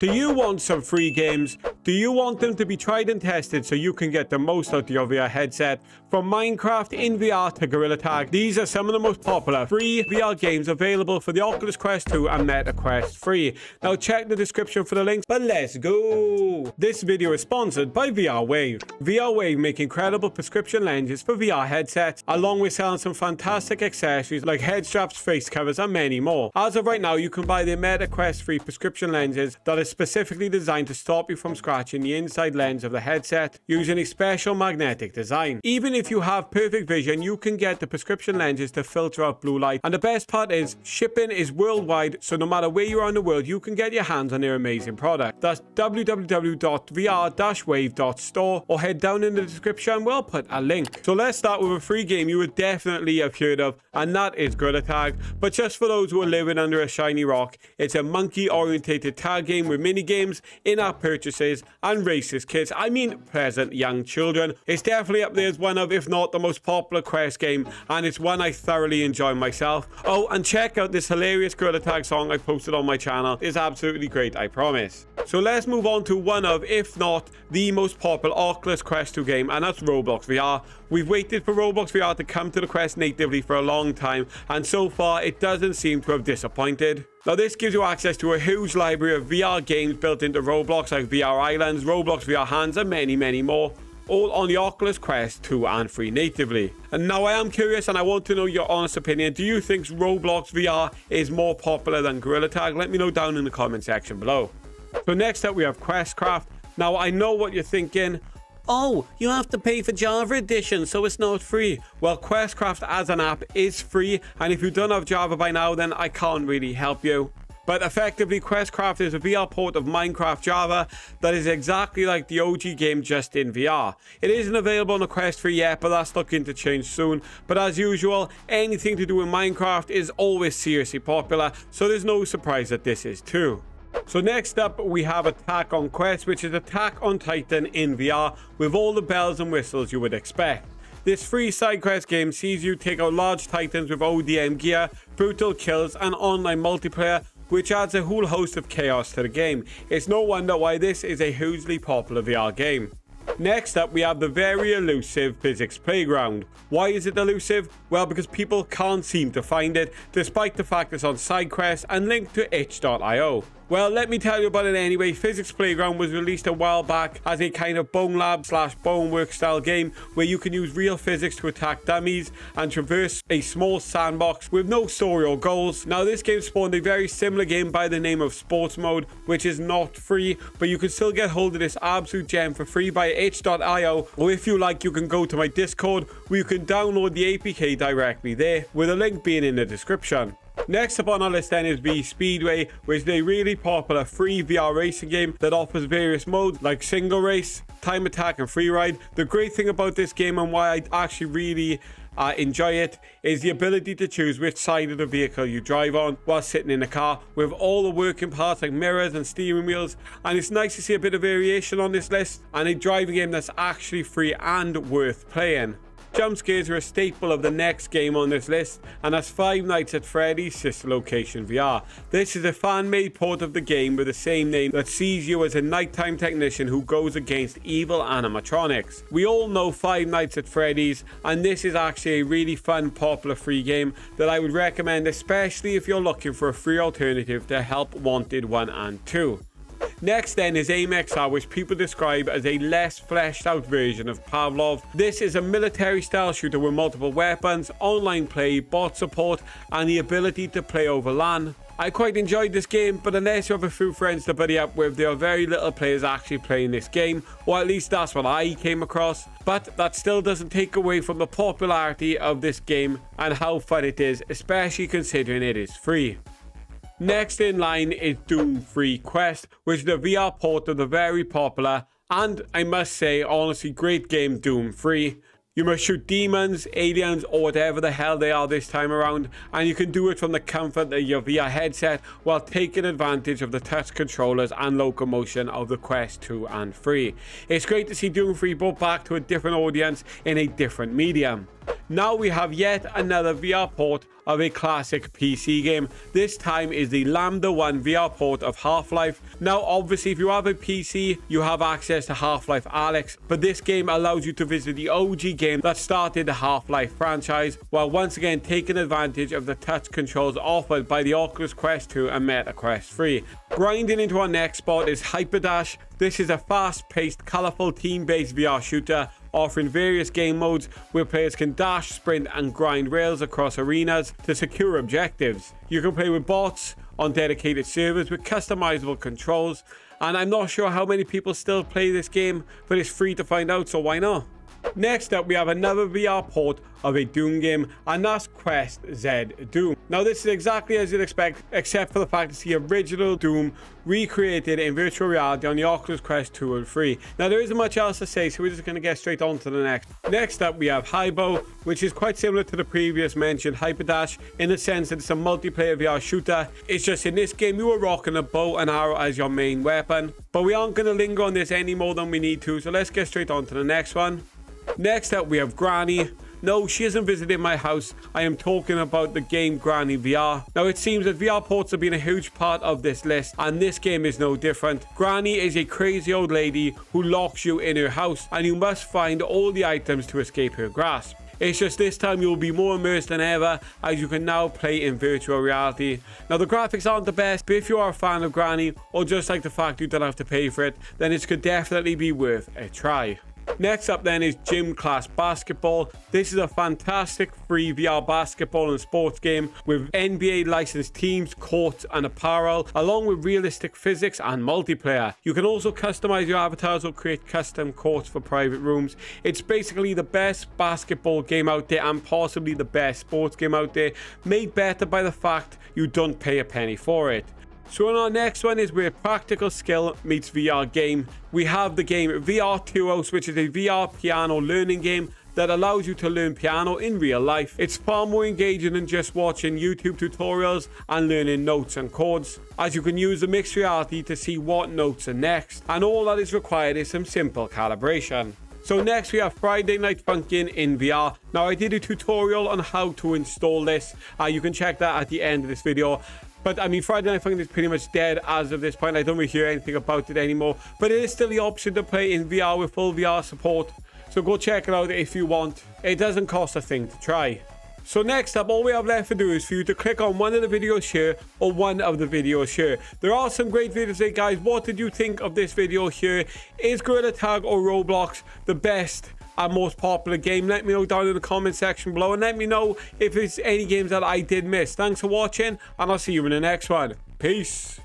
Do you want some free games? Do you want them to be tried and tested so you can get the most out of your VR headset? From Minecraft in VR to Gorilla Tag, these are some of the most popular free VR games available for the Oculus Quest 2 and Meta Quest 3. Now check the description for the links, but let's go! This video is sponsored by VR Wave. VR Wave make incredible prescription lenses for VR headsets, along with selling some fantastic accessories like head straps, face covers and many more. As of right now, you can buy the Meta Quest 3 prescription lenses that are specifically designed to stop you from scratching the inside lens of the headset using a special magnetic design. Even if you have perfect vision, you can get the prescription lenses to filter out blue light, and the best part is shipping is worldwide, so no matter where you are in the world you can get your hands on their amazing product. That's www.vr-wave.store, or head down in the description, we'll put a link. So let's start with a free game you would definitely have heard of, and that is Gorilla Tag. But just for those who are living under a shiny rock, it's a monkey orientated tag game with mini games, in-app purchases and racist kids, I mean present young children. It's definitely up there as one of, if not the most popular Quest game, and it's one I thoroughly enjoy myself. Oh, and check out this hilarious Gorilla Tag song I posted on my channel, it's absolutely great, I promise. So let's move on to one of, if not the most popular Oculus Quest 2 game, and that's Roblox VR. We've waited for Roblox VR to come to the Quest natively for a long time, and so far it doesn't seem to have disappointed. Now this gives you access to a huge library of VR games built into Roblox, like VR Islands, Roblox VR Hands and many more, all on the Oculus Quest 2 and 3 natively. And now I am curious and I want to know your honest opinion. Do you think Roblox VR is more popular than Gorilla Tag? Let me know down in the comment section below. So next up we have Questcraft. Now I know what you're thinking. Oh, you have to pay for Java Edition, so it's not free. Well, Questcraft as an app is free, and if you don't have Java by now, then I can't really help you. But effectively, Questcraft is a VR port of Minecraft Java that is exactly like the OG game, just in VR. It isn't available on the Quest 3 yet, but that's looking to change soon. But as usual, anything to do with Minecraft is always seriously popular, so there's no surprise that this is too. So next up we have Attack on Quest, which is Attack on Titan in VR, with all the bells and whistles you would expect. This free side quest game sees you take out large titans with ODM gear, brutal kills and online multiplayer, which adds a whole host of chaos to the game. It's no wonder why this is a hugely popular VR game. Next up we have the very elusive Physics Playground. Why is it elusive? Well, because people can't seem to find it, despite the fact it's on SideQuest and linked to itch.io. Well, let me tell you about it anyway. Physics Playground was released a while back as a kind of Bone Lab / Bone Works style game where you can use real physics to attack dummies and traverse a small sandbox with no story or goals. Now this game spawned a very similar game by the name of Sports Mode, which is not free, but you can still get hold of this absolute gem for free by itch.io, or if you like you can go to my Discord where you can download the APK directly there, with a link being in the description. Next up on our list then is V Speedway, which is a really popular free VR racing game that offers various modes like single race, time attack and free ride. The great thing about this game, and why I actually really enjoy it, is the ability to choose which side of the vehicle you drive on while sitting in the car, with all the working parts like mirrors and steering wheels. And it's nice to see a bit of variation on this list, and a driving game that's actually free and worth playing. Jump scares are a staple of the next game on this list, and that's Five Nights at Freddy's Sister Location VR. This is a fan-made port of the game with the same name that sees you as a nighttime technician who goes against evil animatronics. We all know Five Nights at Freddy's, and this is actually a really fun, popular free game that I would recommend, especially if you're looking for a free alternative to Help Wanted 1 and 2. Next then is Aim XR, which people describe as a less fleshed out version of Pavlov. This is a military style shooter with multiple weapons, online play, bot support and the ability to play over LAN. I quite enjoyed this game, but unless you have a few friends to buddy up with, there are very little players actually playing this game, or at least that's what I came across. But that still doesn't take away from the popularity of this game and how fun it is, especially considering it is free. Next in line is Doom 3 Quest, which is the VR port of the very popular, and I must say, honestly, great game Doom 3. You must shoot demons, aliens, or whatever the hell they are this time around, and you can do it from the comfort of your VR headset while taking advantage of the touch controllers and locomotion of the Quest 2 and 3. It's great to see Doom 3 brought back to a different audience in a different medium. Now we have yet another VR port of a classic PC game. This time is the Lambda 1 VR port of Half-Life. Now, obviously, if you have a PC, you have access to Half-Life Alyx, but this game allows you to visit the OG game that started the Half-Life franchise, while once again taking advantage of the touch controls offered by the Oculus Quest 2 and Meta Quest 3. Grinding into our next spot is Hyper Dash. This is a fast-paced, colorful, team-based VR shooter, offering various game modes where players can dash, sprint, and grind rails across arenas to secure objectives. You can play with bots on dedicated servers with customizable controls, and I'm not sure how many people still play this game, but it's free to find out, so why not? Next up, we have another VR port of a Doom game, and that's Quest Z Doom. Now, this is exactly as you'd expect, except for the fact it's the original Doom recreated in virtual reality on the Oculus Quest 2 and 3. Now, there isn't much else to say, so we're just going to get straight on to the next. Next up, we have Hybow, which is quite similar to the previous mentioned Hyper Dash in the sense that it's a multiplayer VR shooter. It's just in this game, you are rocking a bow and arrow as your main weapon. But we aren't going to linger on this any more than we need to, so let's get straight on to the next one. Next up, we have Granny. No, she isn't visiting my house. I am talking about the game Granny VR. Now, it seems that VR ports have been a huge part of this list, and this game is no different. Granny is a crazy old lady who locks you in her house, and you must find all the items to escape her grasp. It's just this time you'll be more immersed than ever, as you can now play in virtual reality. Now, the graphics aren't the best, but if you are a fan of Granny, or just like the fact you don't have to pay for it, then it could definitely be worth a try. Next up then is Gym Class Basketball. This is a fantastic free VR basketball and sports game with NBA licensed teams, courts and apparel, along with realistic physics and multiplayer. You can also customize your avatars or create custom courts for private rooms. It's basically the best basketball game out there and possibly the best sports game out there, made better by the fact you don't pay a penny for it. So in our next one is where practical skill meets VR game. We have the game VRTUOS, which is a VR piano learning game that allows you to learn piano in real life. It's far more engaging than just watching YouTube tutorials and learning notes and chords, as you can use the mixed reality to see what notes are next, and all that is required is some simple calibration. So next we have Friday Night Funkin' in VR. Now, I did a tutorial on how to install this. You can check that at the end of this video. But, I mean, Friday Night Funkin' is pretty much dead as of this point. I don't really hear anything about it anymore. But it is still the option to play in VR with full VR support. So go check it out if you want. It doesn't cost a thing to try. So next up, all we have left to do is for you to click on one of the videos here or one of the videos here. There are some great videos here, guys. What did you think of this video here? Is Gorilla Tag or Roblox the best and most popular game? Let me know down in the comment section below, and let me know if there's any games that I did miss. Thanks for watching, and I'll see you in the next one. Peace.